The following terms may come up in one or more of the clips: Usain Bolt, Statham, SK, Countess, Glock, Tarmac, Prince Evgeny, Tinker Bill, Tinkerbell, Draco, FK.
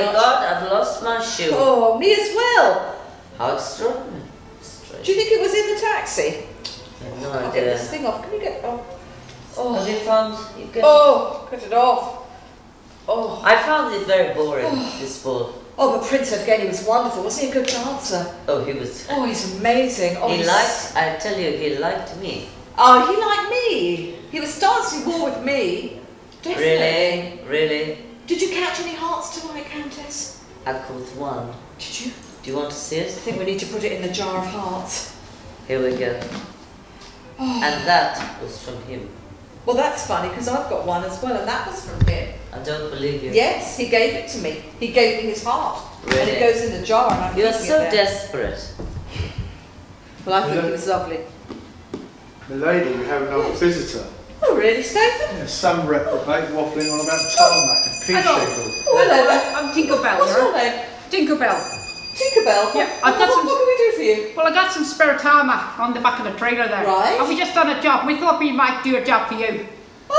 Dear God, I've lost my shoe. Oh, me as well. How extraordinary. Do you think it was in the taxi? No idea. I'll get this thing off. Can you get... Oh. Oh. Have you found... You get cut it off. Oh. I found it very boring, this ball. Oh, but Prince Evgeny was wonderful. Wasn't he a good dancer? Oh, he was... Oh, he's amazing. Oh, he liked... I tell you, he liked me. Oh, he liked me. He was dancing more with me. Definitely. Really? Really? Did you catch any hearts tonight, Countess? I caught one. Did you? Do you want to see it? I think we need to put it in the jar of hearts. Here we go. Oh. And that was from him. Well, that's funny, because I've got one as well, and that was from him. I don't believe you. Yes, he gave it to me. He gave me his heart. Really? And it goes in the jar, and I'm You're so it desperate. Well, I thought it was lovely. Milady, we have an old visitor. Oh, really, Statham? Yeah, some reprobate waffling on about tarmac and pea shingles. Hello, I'm Tinkerbell. What's your name? Tinkerbell. Tinkerbell? Yeah, what can we do for you? Well, I got some spare tarmac on the back of the trailer there. Right. And we just done a job. We thought we might do a job for you. Oh,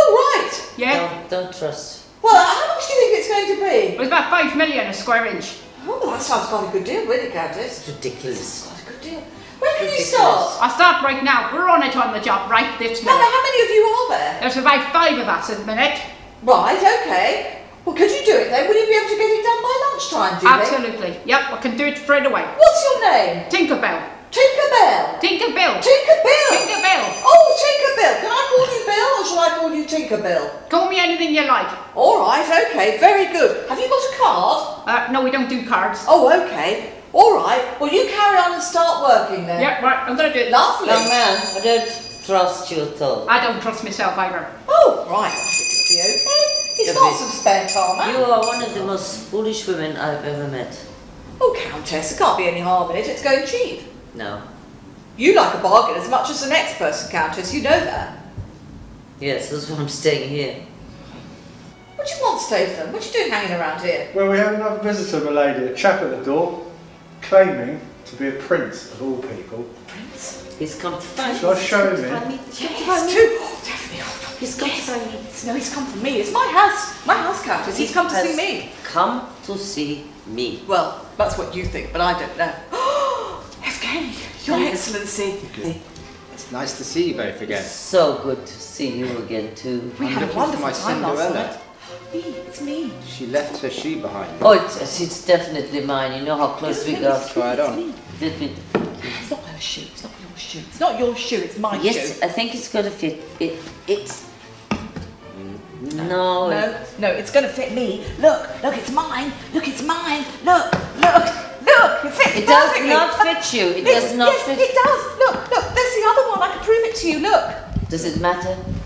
right. Yeah. Don't trust. Well, how much do you think it's going to be? It was about 5 million a square inch. Oh, well, that sounds quite a good deal, wouldn't it, Countess? Ridiculous. That's quite a good deal. When can you start? I'll start right now. We're on it on the job right this minute. How many of you are there? There's about 5 of us at the minute. Right, okay. Well, could you do it then? Will you be able to get it done by lunchtime, do you Absolutely. Think? Yep, I can do it straight away. What's your name? Tinkerbell. Tinkerbell? Tinkerbell. Tinkerbell? Tinkerbell. Oh, Tinkerbell. Can I call you Bill or shall I call you Tinkerbell? Call me anything you like. All right, okay, very good. Have you got a card? No, we don't do cards. Oh, okay. All right. Well, you carry on and start working then. Yep, right, I'm going to do it. Lovely. Young man, I don't trust you at all. I don't trust myself either. Oh, right. I think it'll be okay. He's got some spare tarmac. You are one of the most foolish women I've ever met. Oh, Countess, there can't be any harm in it. It's going cheap. No. You like a bargain as much as the next person, Countess. You know that. Yes, that's why I'm staying here. What do you want, Statham? What are you doing hanging around here? Well, we have another visitor, milady. A chap at the door, claiming to be a prince of all people. Prince? He's come to find me. Shall I show him in? Yes, definitely. He's come to see me. No, he's come for me. It's my house. My house, Countess. He's come to see me. Come to see me. Well, that's what you think, but I don't know. FK, Your Excellency. Okay. It's nice to see you both again. So good to see you again, too. We had a wonderful time last night. It's me. She left her shoe behind. Oh, it's definitely mine. You know how close we got. Try it on. It's not her shoe. It's not your shoe. It's not your shoe. It's my shoe. Yes, I think it's got to fit. It's... No. No, it's going to fit me. Look, it's mine. Look, it's mine. Look, it fits perfectly. It does not fit you. It does not fit. Yes, it does. Look, there's the other one. I can prove it to you. Look. Does it matter?